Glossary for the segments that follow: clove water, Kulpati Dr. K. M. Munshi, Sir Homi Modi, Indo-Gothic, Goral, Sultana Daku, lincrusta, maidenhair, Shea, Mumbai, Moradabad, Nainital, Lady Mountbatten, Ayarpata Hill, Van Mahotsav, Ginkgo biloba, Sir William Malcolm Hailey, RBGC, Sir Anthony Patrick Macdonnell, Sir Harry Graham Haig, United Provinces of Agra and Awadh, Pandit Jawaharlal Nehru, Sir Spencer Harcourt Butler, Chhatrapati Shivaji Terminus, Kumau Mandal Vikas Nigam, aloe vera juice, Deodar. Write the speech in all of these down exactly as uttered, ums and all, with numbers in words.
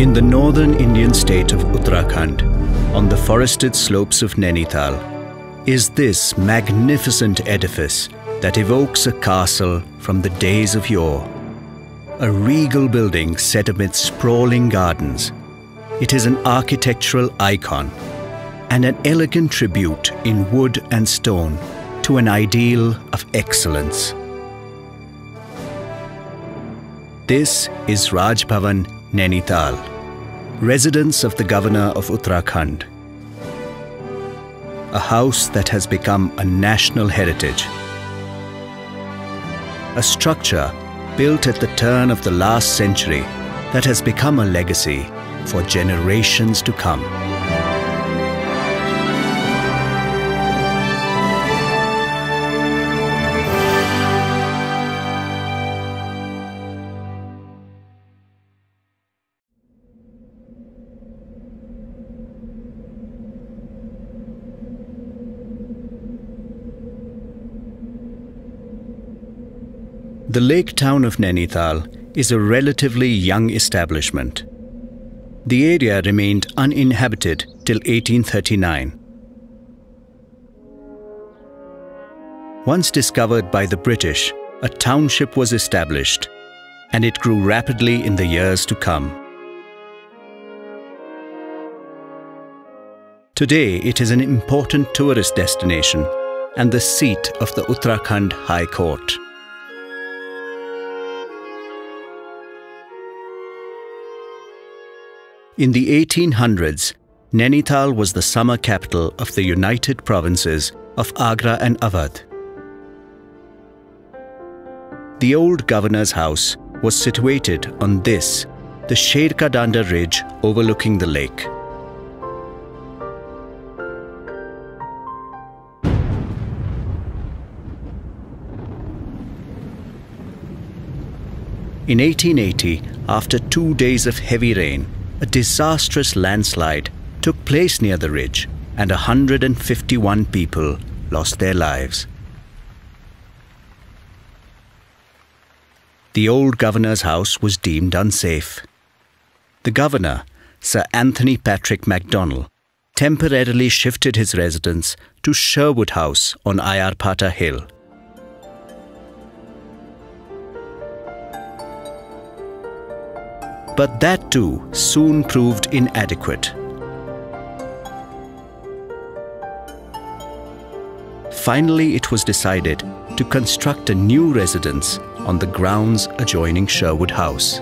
in the northern Indian state of Uttarakhand, on the forested slopes of Nainital, is this magnificent edifice that evokes a castle from the days of yore. A regal building set amid sprawling gardens, it is an architectural icon and an elegant tribute in wood and stone to an ideal of excellence. This is Raj Bhavan, Nainital, residence of the Governor of Uttarakhand. A house that has become a national heritage. A structure built at the turn of the last century that has become a legacy for generations to come. The lake town of Nainital is a relatively young establishment. The area remained uninhabited till eighteen thirty-nine. Once discovered by the British, a township was established, and it grew rapidly in the years to come. Today, it is an important tourist destination and the seat of the Uttarakhand High Court. In the eighteen hundreds, Nainital was the summer capital of the United Provinces of Agra and Awadh. The old governor's house was situated on this, the Sherkadanda ridge overlooking the lake. In eighteen eighty, after two days of heavy rain, a disastrous landslide took place near the ridge and one hundred fifty-one people lost their lives. The old governor's house was deemed unsafe. The governor, Sir Anthony Patrick Macdonnell, temporarily shifted his residence to Sherwood House on Ayarpata Hill. But that too soon proved inadequate. Finally, it was decided to construct a new residence on the grounds adjoining Sherwood House.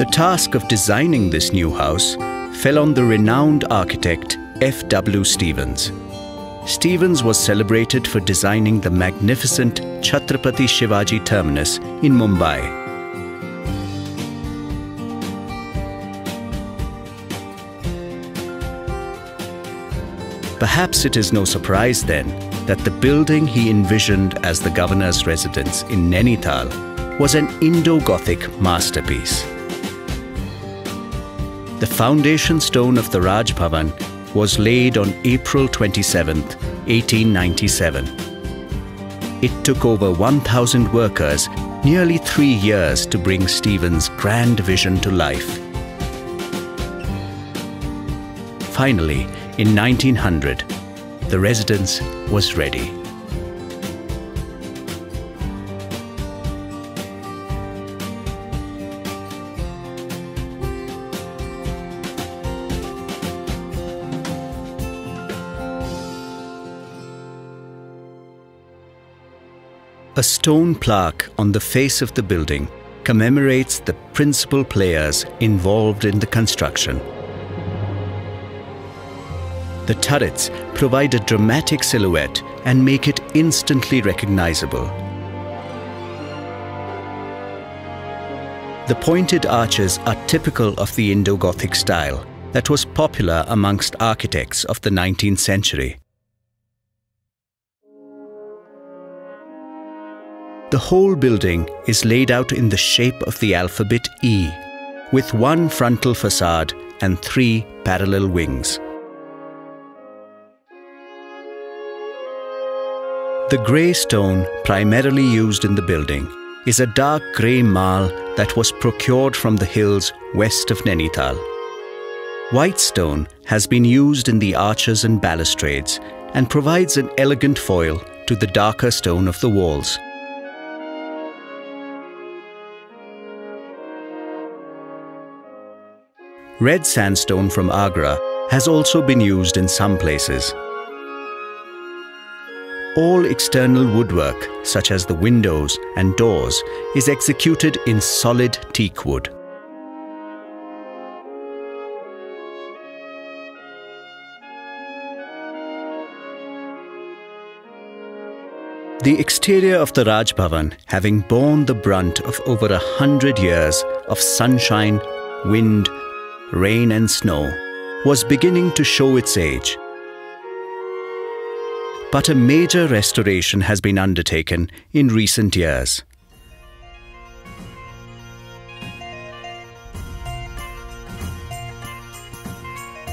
The task of designing this new house fell on the renowned architect F. W. Stevens. Stevens was celebrated for designing the magnificent Chhatrapati Shivaji Terminus in Mumbai. Perhaps it is no surprise then that the building he envisioned as the governor's residence in Nainital was an Indo-Gothic masterpiece. The foundation stone of the Raj Bhavan was laid on April twenty-seventh, eighteen ninety-seven. It took over one thousand workers nearly three years to bring Stevens' grand vision to life. Finally, in nineteen hundred, the residence was ready. A stone plaque on the face of the building commemorates the principal players involved in the construction. The turrets provide a dramatic silhouette and make it instantly recognizable. The pointed arches are typical of the Indo-Gothic style that was popular amongst architects of the nineteenth century. The whole building is laid out in the shape of the alphabet E, with one frontal facade and three parallel wings. The grey stone primarily used in the building is a dark grey marl that was procured from the hills west of Nainital. White stone has been used in the arches and balustrades and provides an elegant foil to the darker stone of the walls. Red sandstone from Agra has also been used in some places. All external woodwork, such as the windows and doors, is executed in solid teak wood. The exterior of the Raj Bhavan, having borne the brunt of over a hundred years of sunshine, wind, rain and snow, was beginning to show its age. But a major restoration has been undertaken in recent years.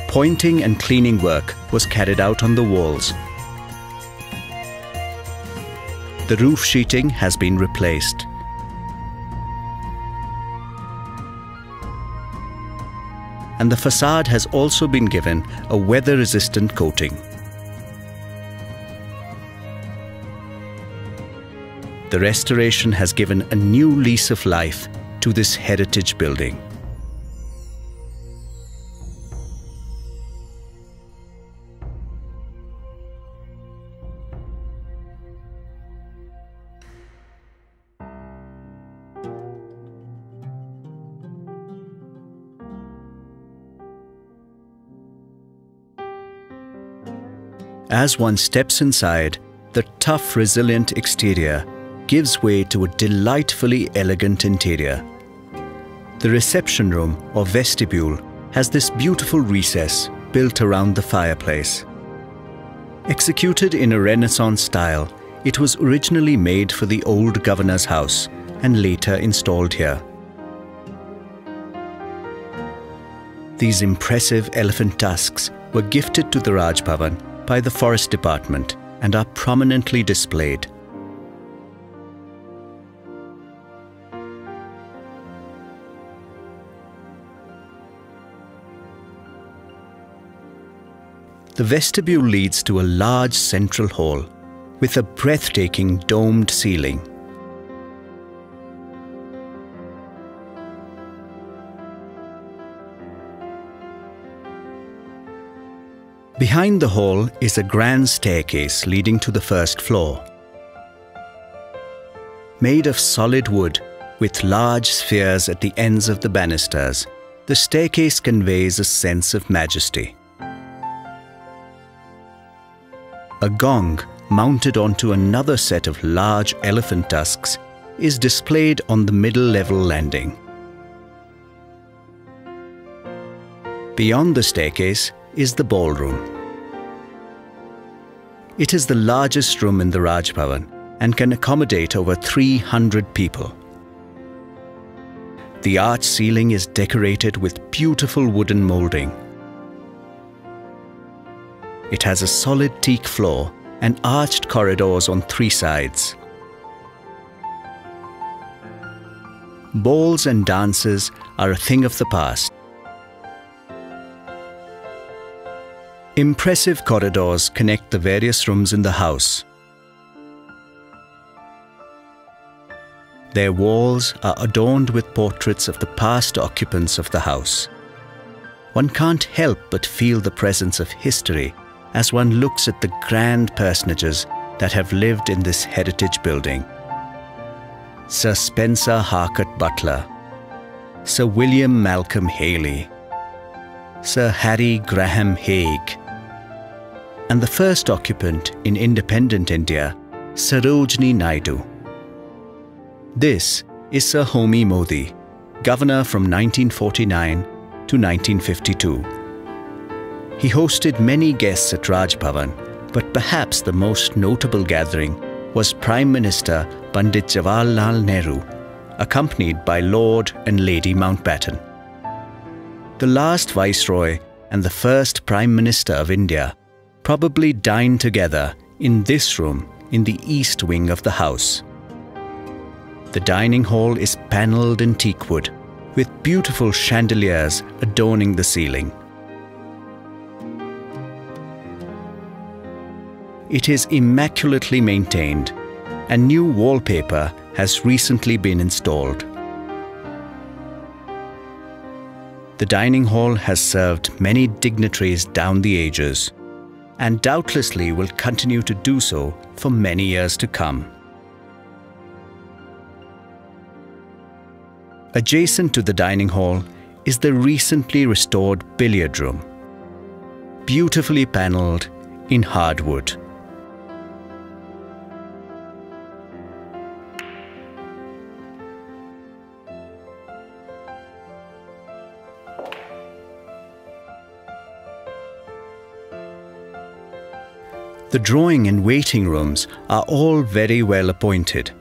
Pointing and cleaning work was carried out on the walls. The roof sheeting has been replaced. And the facade has also been given a weather-resistant coating. The restoration has given a new lease of life to this heritage building. As one steps inside, the tough, resilient exterior gives way to a delightfully elegant interior. The reception room or vestibule has this beautiful recess built around the fireplace. Executed in a Renaissance style, it was originally made for the old governor's house and later installed here. These impressive elephant tusks were gifted to the Raj Bhavan by the Forest Department and are prominently displayed. The vestibule leads to a large central hall with a breathtaking domed ceiling. Behind the hall is a grand staircase leading to the first floor. Made of solid wood with large spheres at the ends of the banisters, the staircase conveys a sense of majesty. A gong mounted onto another set of large elephant tusks is displayed on the middle-level landing. Beyond the staircase is the ballroom. It is the largest room in the Raj Bhavan and can accommodate over three hundred people. The arch ceiling is decorated with beautiful wooden moulding. It has a solid teak floor and arched corridors on three sides. Balls and dances are a thing of the past. Impressive corridors connect the various rooms in the house. Their walls are adorned with portraits of the past occupants of the house. One can't help but feel the presence of history as one looks at the grand personages that have lived in this heritage building. Sir Spencer Harcourt Butler, Sir William Malcolm Hailey, Sir Harry Graham Haig, and the first occupant in independent India, Sarojini Naidu. This is Sir Homi Modi, governor from nineteen forty-nine to nineteen fifty-two. He hosted many guests at Raj Bhavan, but perhaps the most notable gathering was Prime Minister Pandit Jawaharlal Nehru, accompanied by Lord and Lady Mountbatten. The last Viceroy and the first Prime Minister of India probably dined together in this room in the east wing of the house. The dining hall is panelled in teakwood, with beautiful chandeliers adorning the ceiling. It is immaculately maintained, and new wallpaper has recently been installed. The dining hall has served many dignitaries down the ages, and doubtlessly will continue to do so for many years to come. Adjacent to the dining hall is the recently restored billiard room, beautifully panelled in hardwood. The drawing and waiting rooms are all very well appointed.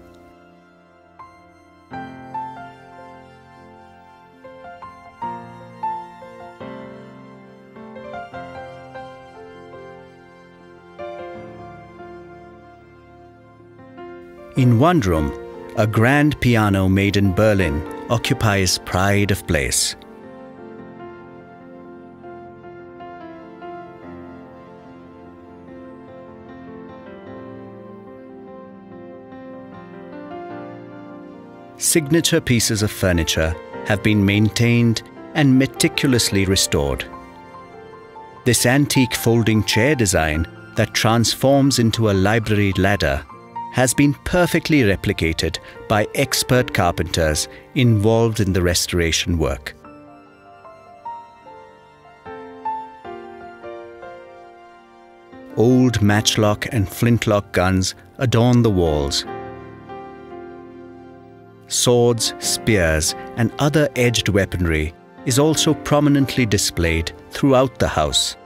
In one room, a grand piano made in Berlin occupies pride of place. Signature pieces of furniture have been maintained and meticulously restored. This antique folding chair design that transforms into a library ladder has been perfectly replicated by expert carpenters involved in the restoration work. Old matchlock and flintlock guns adorn the walls. Swords, spears, and other edged weaponry is also prominently displayed throughout the house.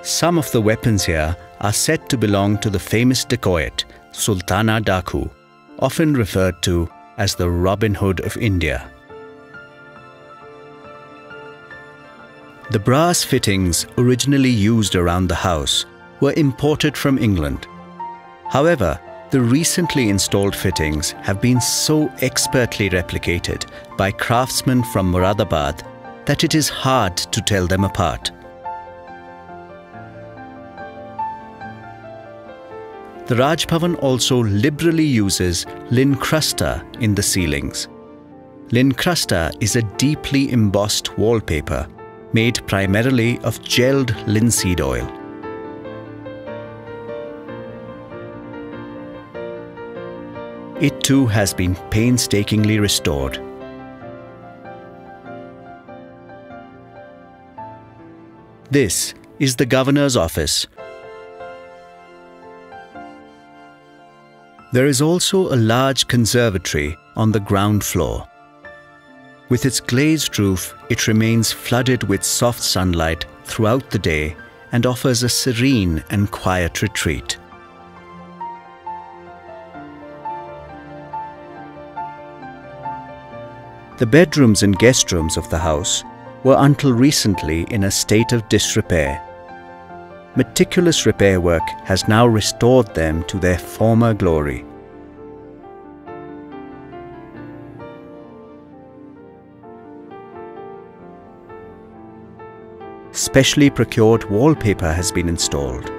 Some of the weapons here are said to belong to the famous dacoit, Sultana Daku, often referred to as the Robin Hood of India. The brass fittings originally used around the house were imported from England. However, the recently installed fittings have been so expertly replicated by craftsmen from Moradabad that it is hard to tell them apart. The Raj Bhavan also liberally uses lincrusta in the ceilings. Lincrusta is a deeply embossed wallpaper made primarily of gelled linseed oil. It too has been painstakingly restored. This is the governor's office. There is also a large conservatory on the ground floor. With its glazed roof, it remains flooded with soft sunlight throughout the day and offers a serene and quiet retreat. The bedrooms and guest rooms of the house were until recently in a state of disrepair. Meticulous repair work has now restored them to their former glory. Specially procured wallpaper has been installed.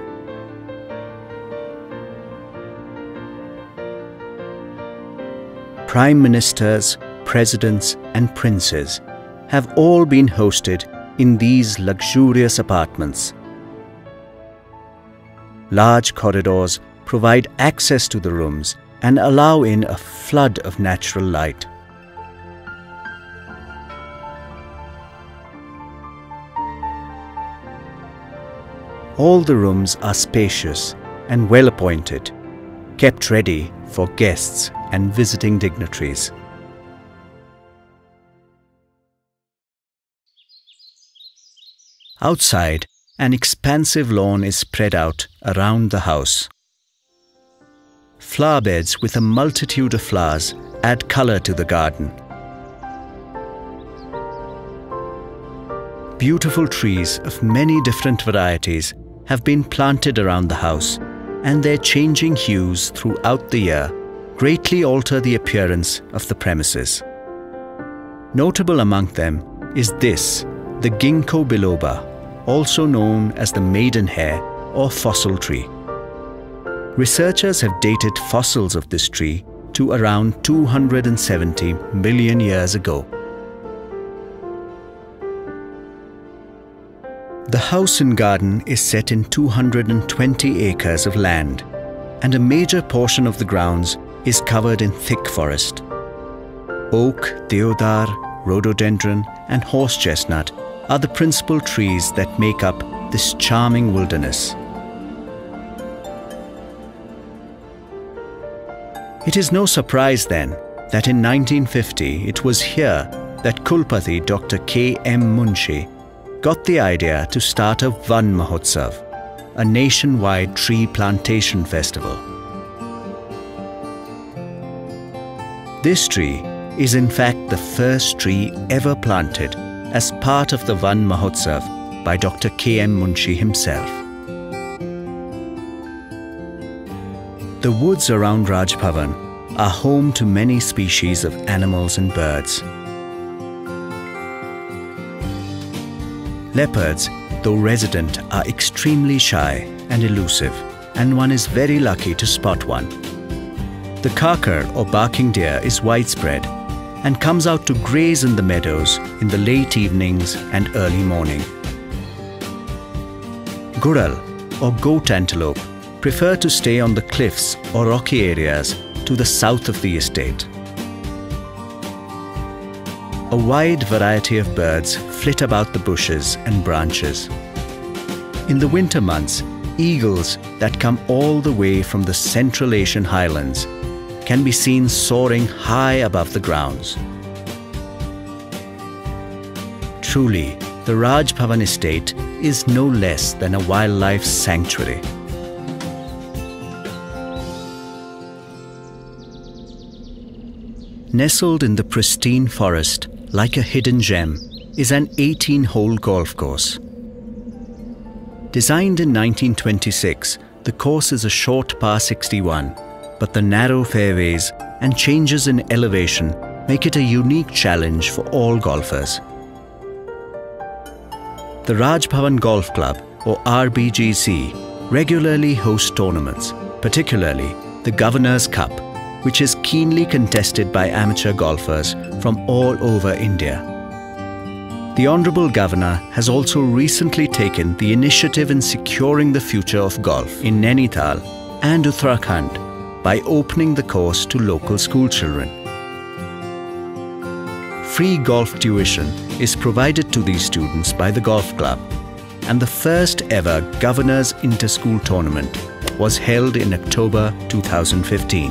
Prime ministers, presidents and princes have all been hosted in these luxurious apartments. Large corridors provide access to the rooms and allow in a flood of natural light. All the rooms are spacious and well appointed, kept ready for guests and visiting dignitaries. Outside, an expansive lawn is spread out around the house. Flower beds with a multitude of flowers add colour to the garden. Beautiful trees of many different varieties have been planted around the house and their changing hues throughout the year greatly alter the appearance of the premises. Notable among them is this, the Ginkgo biloba, also known as the maidenhair or fossil tree. Researchers have dated fossils of this tree to around two hundred seventy million years ago. The house and garden is set in two hundred twenty acres of land, and a major portion of the grounds is covered in thick forest. Oak, deodar, rhododendron and horse chestnut are the principal trees that make up this charming wilderness. It is no surprise then that in nineteen fifty it was here that Kulpati Doctor K. M. Munshi got the idea to start a Van Mahotsav, a nationwide tree plantation festival. This tree is in fact the first tree ever planted as part of the Van Mahotsav by Doctor K. M. Munshi himself. The woods around Raj Bhavan are home to many species of animals and birds. Leopards, though resident, are extremely shy and elusive, and one is very lucky to spot one. The karkar or barking deer is widespread and comes out to graze in the meadows in the late evenings and early morning. Goral or goat antelope prefer to stay on the cliffs or rocky areas to the south of the estate. A wide variety of birds flit about the bushes and branches. In the winter months, eagles that come all the way from the Central Asian highlands can be seen soaring high above the grounds. Truly, the Raj Bhavan estate is no less than a wildlife sanctuary. Nestled in the pristine forest, like a hidden gem, is an eighteen-hole golf course. Designed in nineteen twenty-six, the course is a short par sixty-one, but the narrow fairways and changes in elevation make it a unique challenge for all golfers. The Raj Bhavan Golf Club, or R B G C, regularly hosts tournaments, particularly the Governor's Cup, which is keenly contested by amateur golfers from all over India. The Honourable Governor has also recently taken the initiative in securing the future of golf in Nainital and Uttarakhand by opening the course to local schoolchildren. Free golf tuition is provided to these students by the golf club, and the first ever Governor's Inter-School Tournament was held in October two thousand fifteen.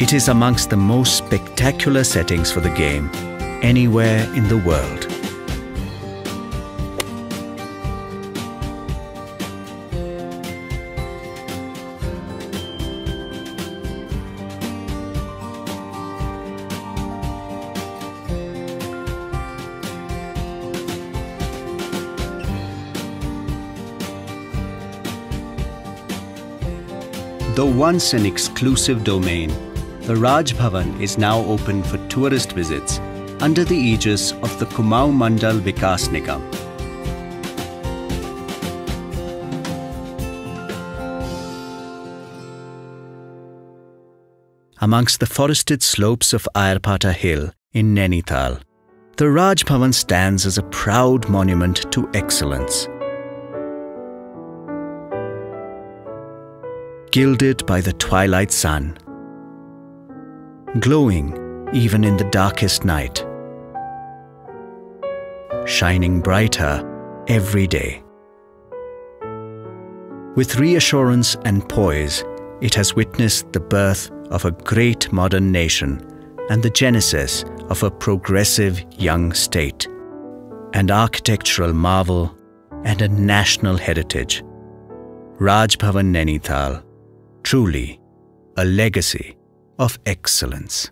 It is amongst the most spectacular settings for the game anywhere in the world. Though once an exclusive domain, the Raj Bhavan is now open for tourist visits under the aegis of the Kumau Mandal Vikas Nigam. Amongst the forested slopes of Ayarpata Hill in Nainital, the Raj Bhavan stands as a proud monument to excellence. Gilded by the twilight sun, glowing even in the darkest night, shining brighter every day. With reassurance and poise, it has witnessed the birth of a great modern nation and the genesis of a progressive young state, an architectural marvel and a national heritage. Raj Bhavan Nainital, truly a legacy of excellence.